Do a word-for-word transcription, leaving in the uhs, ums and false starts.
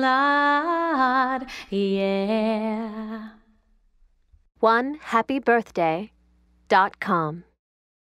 Lord, yeah. one happy birthday dot com